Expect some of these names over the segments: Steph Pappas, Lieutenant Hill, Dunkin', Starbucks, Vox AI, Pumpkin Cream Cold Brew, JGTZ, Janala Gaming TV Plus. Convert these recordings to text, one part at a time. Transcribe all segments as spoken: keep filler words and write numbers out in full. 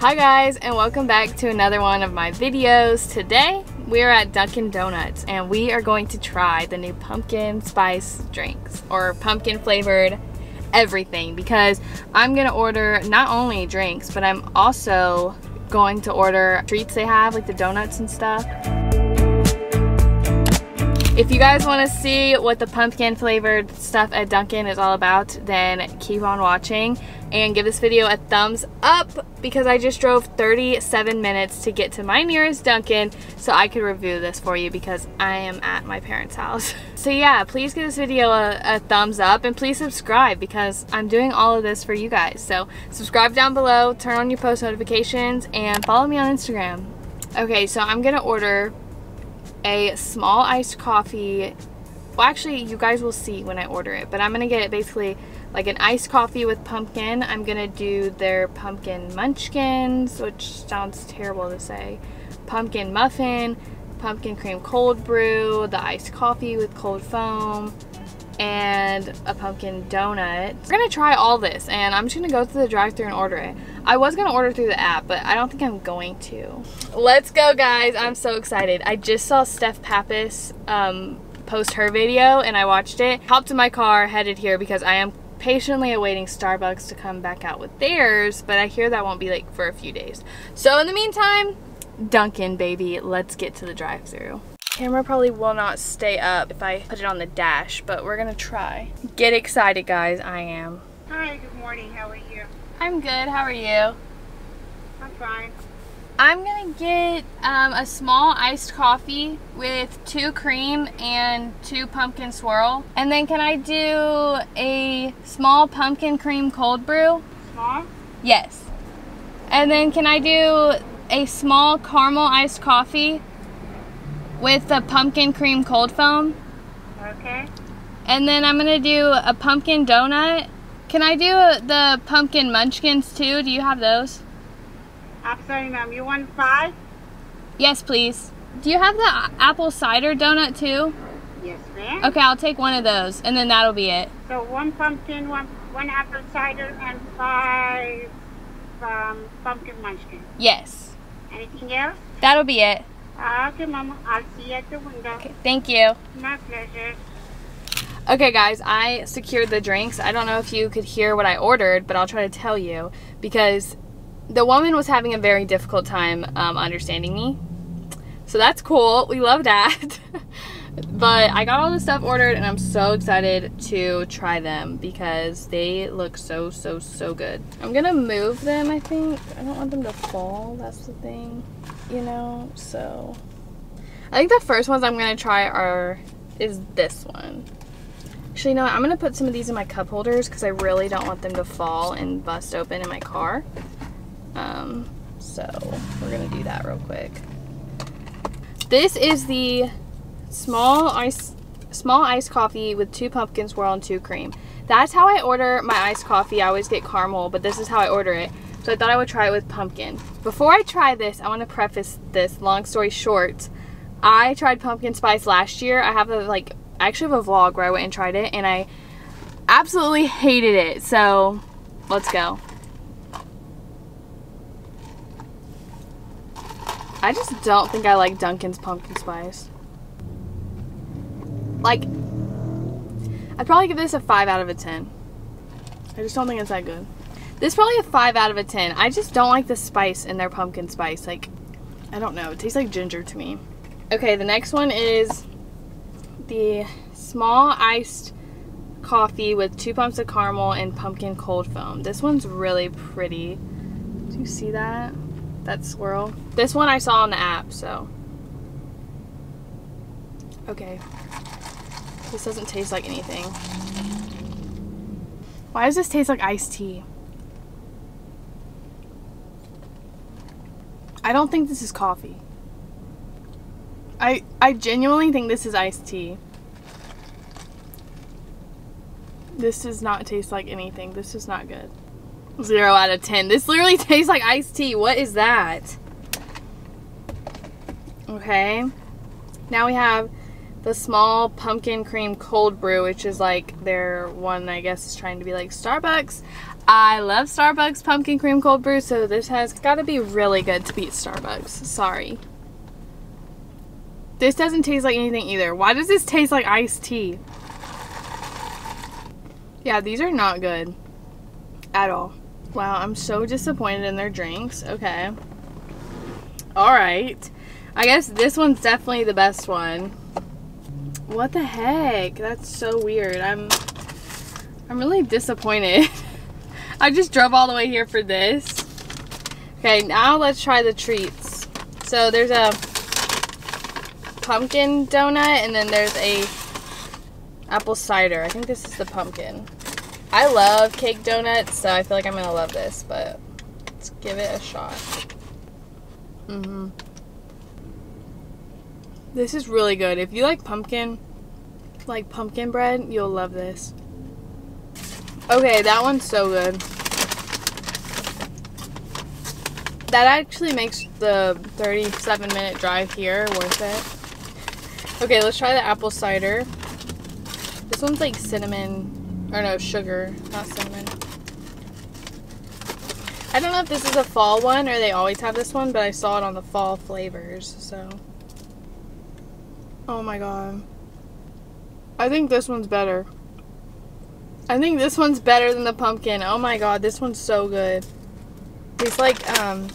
Hi guys, and welcome back to another one of my videos. Today we're at Dunkin' Donuts and we are going to try the new pumpkin spice drinks, or pumpkin flavored everything, because I'm gonna order not only drinks, but I'm also going to order treats they have, like the donuts and stuff. If you guys want to see what the pumpkin flavored stuff at Dunkin' is all about, then keep on watching and give this video a thumbs up, because I just drove thirty-seven minutes to get to my nearest Dunkin' so I could review this for you, because I am at my parents' house. So yeah, please give this video a, a thumbs up and please subscribe, because I'm doing all of this for you guys. So subscribe down below, turn on your post notifications, and follow me on Instagram. Okay, so I'm gonna order a small iced coffee. Well, actually you guys will see when I order it, but I'm gonna get it basically like an iced coffee with pumpkin. I'm gonna do their pumpkin munchkins, which sounds terrible to say, pumpkin muffin, pumpkin cream cold brew, the iced coffee with cold foam, and a pumpkin donut. We're gonna try all this and I'm just gonna go through the drive-thru and order it. I was gonna order through the app, but I don't think I'm going to. Let's go guys, I'm so excited. I just saw Steph Pappas um, post her video and I watched it. Hopped in my car, headed here because I am patiently awaiting Starbucks to come back out with theirs, but I hear that won't be like for a few days. So in the meantime, Dunkin' baby, let's get to the drive-thru. Camera probably will not stay up if I put it on the dash, but we're gonna try. Get excited guys, I am. Hi, good morning, how are you? I'm good, how are you? I'm fine. I'm gonna get um, a small iced coffee with two cream and two pumpkin swirl. And then can I do a small pumpkin cream cold brew? Small? Yes. And then can I do a small caramel iced coffee with the pumpkin cream cold foam? Okay. And then I'm gonna do a pumpkin donut. Can I do the pumpkin munchkins too? Do you have those? I'm sorry ma'am, you want five? Yes please. Do you have the apple cider donut too? Yes ma'am. Okay, I'll take one of those and then that'll be it. So one pumpkin, one, one apple cider, and five um, pumpkin munchkins? Yes. Anything else? That'll be it. Okay, Mama. I'll see you at the window. Okay, thank you. My pleasure. Okay, guys, I secured the drinks. I don't know if you could hear what I ordered, but I'll try to tell you, because the woman was having a very difficult time um, understanding me. So that's cool. We love that. But I got all the stuff ordered, and I'm so excited to try them because they look so, so, so good. I'm going to move them, I think. I don't want them to fall. That's the thing. You know, so I think the first ones I'm gonna try are is this one. Actually, you know what? I'm gonna put some of these in my cup holders because I really don't want them to fall and bust open in my car. Um, so we're gonna do that real quick. This is the small ice small iced coffee with two pumpkin swirl and two cream. That's how I order my iced coffee. I always get caramel, but this is how I order it. So I thought I would try it with pumpkin. Before I try this, I want to preface this, long story short, I tried pumpkin spice last year. I have a like, I actually have a vlog where I went and tried it and I absolutely hated it. So let's go. I just don't think I like Dunkin's pumpkin spice. Like, I'd probably give this a five out of a ten. I just don't think it's that good. This is probably a five out of a ten. I just don't like the spice in their pumpkin spice. Like, I don't know. It tastes like ginger to me. Okay, the next one is the small iced coffee with two pumps of caramel and pumpkin cold foam. This one's really pretty. Do you see that? That swirl. This one I saw on the app, so. Okay. This doesn't taste like anything. Why does this taste like iced tea? I don't think this is coffee. I I genuinely think this is iced tea. This does not taste like anything. This is not good. Zero out of ten. This literally tastes like iced tea. What is that? Okay. Now we have the small pumpkin cream cold brew, which is like their one, I guess, is trying to be like Starbucks. I love Starbucks Pumpkin Cream Cold Brew, so this has got to be really good to beat Starbucks. Sorry. This doesn't taste like anything either. Why does this taste like iced tea? Yeah, these are not good at all. Wow, I'm so disappointed in their drinks. Okay. Alright. I guess this one's definitely the best one. What the heck? That's so weird. I'm I'm really disappointed. I just drove all the way here for this. Okay, now let's try the treats. So there's a pumpkin donut, and then there's a apple cider. I think this is the pumpkin. I love cake donuts, so I feel like I'm gonna love this, but let's give it a shot. Mm-hmm. This is really good. If you like pumpkin, like pumpkin bread, you'll love this. Okay, that one's so good. That actually makes the thirty-seven minute drive here worth it. Okay, let's try the apple cider. This one's like cinnamon, or no, sugar, not cinnamon. I don't know if this is a fall one or they always have this one, but I saw it on the fall flavors, so. Oh my god. I think this one's better. I think this one's better than the pumpkin. Oh my god, this one's so good. Tastes like, um...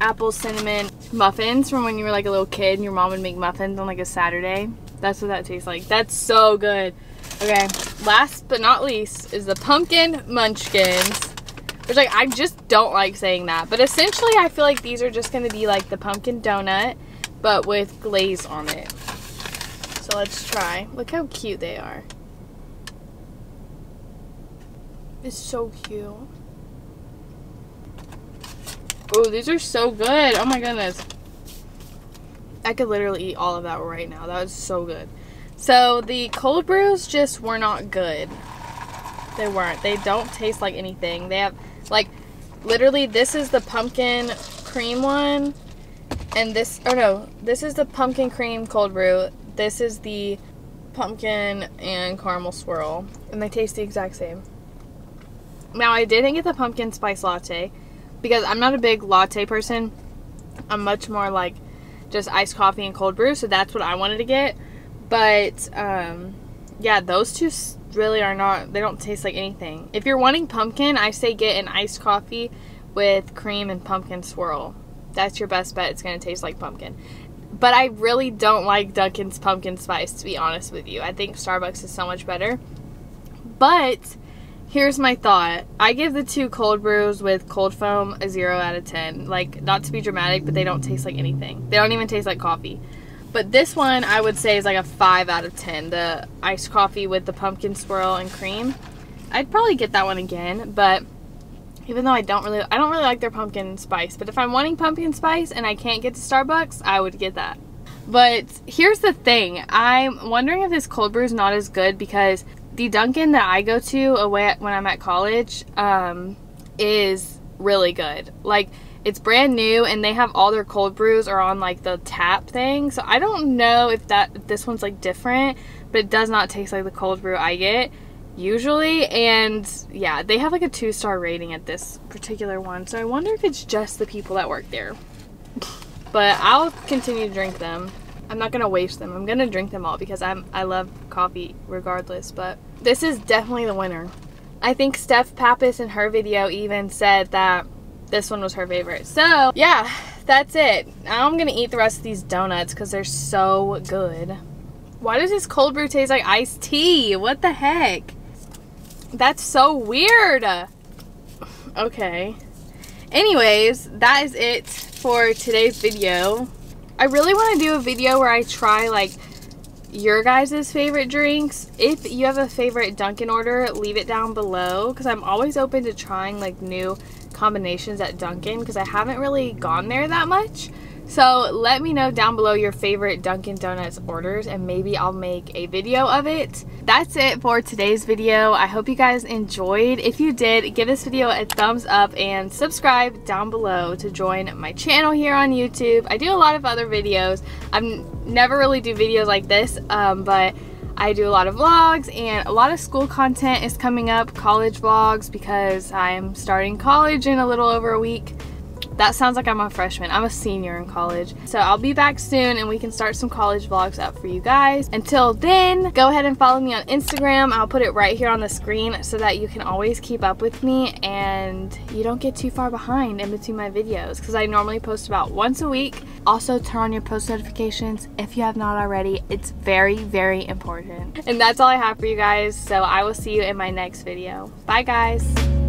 apple cinnamon muffins from when you were like a little kid and your mom would make muffins on like a Saturday. That's what that tastes like. That's so good. Okay, last but not least is the pumpkin munchkins, which like I just don't like saying that, but essentially I feel like these are just going to be like the pumpkin donut but with glaze on it. So let's try. Look how cute they are. It's so cute. Oh, these are so good. Oh my goodness. I could literally eat all of that right now. That was so good. So the cold brews just were not good. They weren't. They don't taste like anything. They have, like, literally this is the pumpkin cream one. And this, oh no, this is the pumpkin cream cold brew. This is the pumpkin and caramel swirl. And they taste the exact same. Now, I didn't get the pumpkin spice latte, because I'm not a big latte person. I'm much more like just iced coffee and cold brew, so that's what I wanted to get. But um, yeah, those two really are not, they don't taste like anything. If you're wanting pumpkin, I say get an iced coffee with cream and pumpkin swirl. That's your best bet. It's going to taste like pumpkin. But I really don't like Dunkin's pumpkin spice, to be honest with you. I think Starbucks is so much better. But here's my thought. I give the two cold brews with cold foam a zero out of ten. Like, not to be dramatic, but they don't taste like anything. They don't even taste like coffee. But this one, I would say, is like a five out of ten. The iced coffee with the pumpkin swirl and cream. I'd probably get that one again, but even though I don't really, I don't really like their pumpkin spice. But if I'm wanting pumpkin spice and I can't get to Starbucks, I would get that. But here's the thing. I'm wondering if this cold brew is not as good because the Dunkin' that I go to away when I'm at college um, is really good. Like, it's brand new, and they have all their cold brews are on like the tap thing. So I don't know if that if this one's like different, but it does not taste like the cold brew I get usually. And yeah, they have like a two star rating at this particular one. So I wonder if it's just the people that work there. But I'll continue to drink them. I'm not gonna waste them. I'm gonna drink them all because I'm I love coffee regardless. But this is definitely the winner. I think Steph Pappas in her video even said that this one was her favorite. So yeah, that's it. Now I'm gonna eat the rest of these donuts because they're so good. Why does this cold brew taste like iced tea? What the heck? That's so weird. Okay. Anyways, that is it for today's video. I really want to do a video where I try like your guys' favorite drinks. If you have a favorite Dunkin' order, leave it down below because I'm always open to trying like new combinations at Dunkin' because I haven't really gone there that much. So let me know down below your favorite Dunkin' Donuts orders and maybe I'll make a video of it. That's it for today's video. I hope you guys enjoyed. If you did, give this video a thumbs up and subscribe down below to join my channel here on YouTube. I do a lot of other videos. I never really do videos like this, um, but I do a lot of vlogs, and a lot of school content is coming up, college vlogs, because I'm starting college in a little over a week. That sounds like I'm a freshman. I'm a senior in college. So I'll be back soon and we can start some college vlogs up for you guys. Until then, go ahead and follow me on Instagram. I'll put it right here on the screen so that you can always keep up with me and you don't get too far behind in between my videos, because I normally post about once a week. Also, turn on your post notifications if you have not already. It's very, very important. And that's all I have for you guys. So I will see you in my next video. Bye guys.